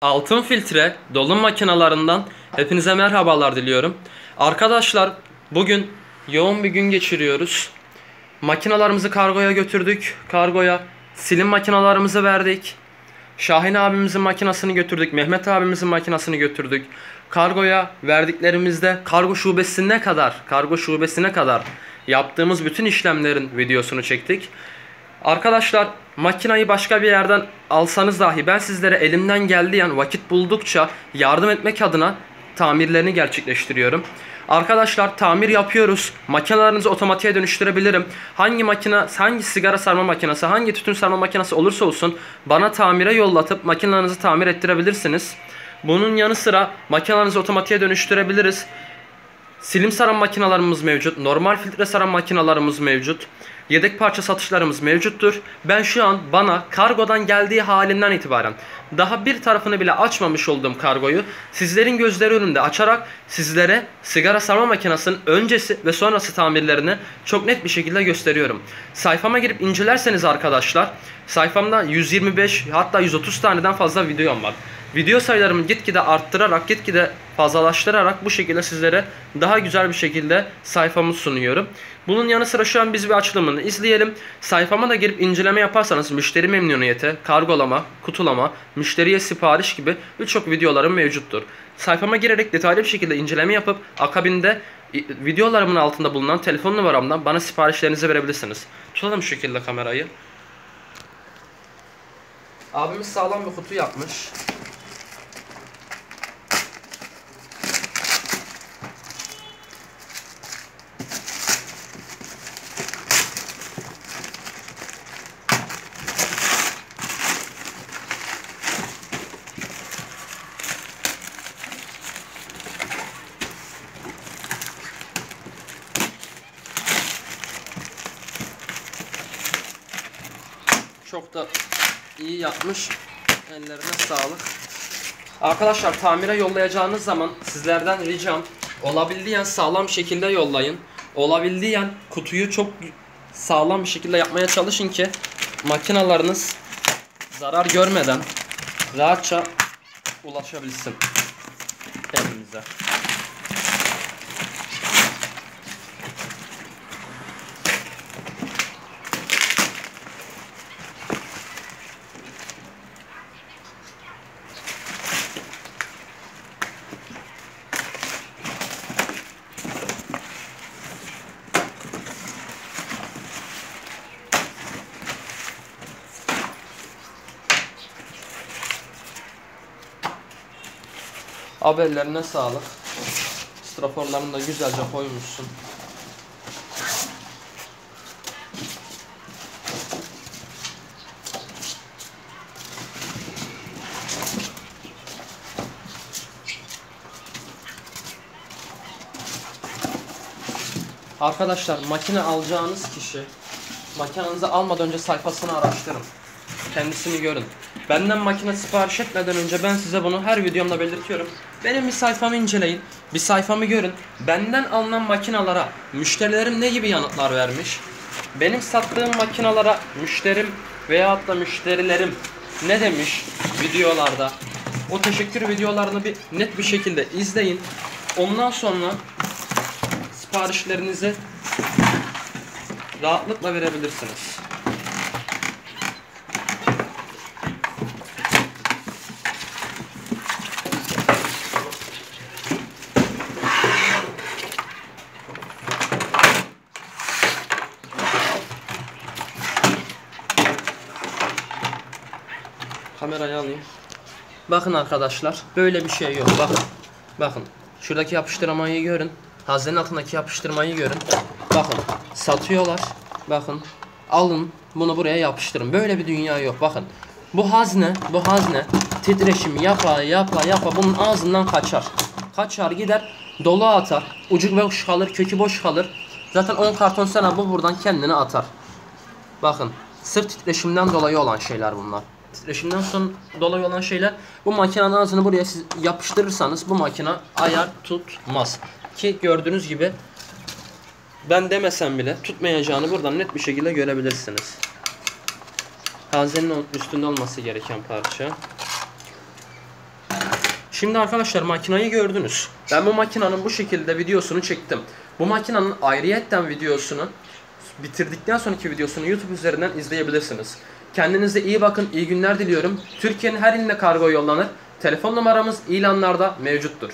Altın filtre dolum makinalarından hepinize merhabalar diliyorum. Arkadaşlar bugün yoğun bir gün geçiriyoruz. Makinalarımızı kargoya götürdük. Kargoya silim makinalarımızı verdik. Şahin abimizin makinasını götürdük. Mehmet abimizin makinasını götürdük. Kargoya verdiklerimizde kargo şubesine kadar yaptığımız bütün işlemlerin videosunu çektik. Arkadaşlar makinayı başka bir yerden alsanız dahi ben sizlere elimden geldiği an vakit buldukça yardım etmek adına tamirlerini gerçekleştiriyorum. Arkadaşlar tamir yapıyoruz. Makinalarınızı otomatiğe dönüştürebilirim. Hangi sigara sarma makinesi, hangi tütün sarma makinesi olursa olsun bana tamire yollatıp makinalarınızı tamir ettirebilirsiniz. Bunun yanı sıra makinalarınızı otomatiğe dönüştürebiliriz. Silim saran makinalarımız mevcut. Normal filtre saran makinalarımız mevcut. Yedek parça satışlarımız mevcuttur. Ben şu an bana kargodan geldiği halinden itibaren daha bir tarafını bile açmamış olduğum kargoyu sizlerin gözleri önünde açarak sizlere sigara sarma makinesinin öncesi ve sonrası tamirlerini çok net bir şekilde gösteriyorum. Sayfama girip incelerseniz arkadaşlar, sayfamda 125 hatta 130 taneden fazla videom var. Video sayılarımı gitgide arttırarak, gitgide fazlalaştırarak bu şekilde sizlere daha güzel bir şekilde sayfamı sunuyorum. Bunun yanı sıra şu an biz bir açılımını izleyelim. Sayfama da girip inceleme yaparsanız müşteri memnuniyeti, kargolama, kutulama, müşteriye sipariş gibi birçok videolarım mevcuttur. Sayfama girerek detaylı bir şekilde inceleme yapıp akabinde videolarımın altında bulunan telefon numaramdan bana siparişlerinizi verebilirsiniz. Tutalım şu şekilde kamerayı. Abimiz sağlam bir kutu yapmış. Çok da iyi yapmış. Ellerine sağlık. Arkadaşlar tamire yollayacağınız zaman sizlerden ricam olabildiğin sağlam şekilde yollayın. Olabildiğin kutuyu çok sağlam bir şekilde yapmaya çalışın ki makinalarınız zarar görmeden rahatça ulaşabilsin elinize. Haberlerine sağlık. Straforlarını da güzelce koymuşsun. Arkadaşlar makine alacağınız kişi makinenizi almadan önce sayfasını araştırın. Kendisini görün. Benden makine sipariş etmeden önce ben size bunu her videomda belirtiyorum. Benim bir sayfamı inceleyin, bir sayfamı görün. Benden alınan makinalara müşterilerim ne gibi yanıtlar vermiş? Benim sattığım makinalara müşterim veyahut da müşterilerim ne demiş videolarda? O teşekkür videolarını bir net bir şekilde izleyin. Ondan sonra siparişlerinizi rahatlıkla verebilirsiniz. Kamerayı alayım. Bakın arkadaşlar böyle bir şey yok. Bakın. Şuradaki yapıştırmayı görün. Haznenin altındaki yapıştırmayı görün. Bakın. Satıyorlar. Bakın. Alın. Bunu buraya yapıştırın. Böyle bir dünya yok. Bakın. Bu hazne titreşimi yapa yapa bunun ağzından kaçar. Kaçar gider. Dolu atar. Ucu boş kalır. Kökü boş kalır. Zaten 10 karton sana bu buradan kendini atar. Bakın. Sırf titreşimden dolayı olan şeyler bunlar. Titreşimden sonra dolayı olan şeyler. Bu makinenin ağzını buraya siz yapıştırırsanız bu makine ayar tutmaz. Ki gördüğünüz gibi ben demesem bile tutmayacağını buradan net bir şekilde görebilirsiniz. Haznenin üstünde olması gereken parça. Şimdi arkadaşlar makinayı gördünüz. Ben bu makinanın bu şekilde videosunu çektim. Bu makinanın ayrıyetten videosunu bitirdikten sonraki videosunu YouTube üzerinden izleyebilirsiniz. Kendinize iyi bakın, iyi günler diliyorum. Türkiye'nin her iline kargo yollanır. Telefon numaramız ilanlarda mevcuttur.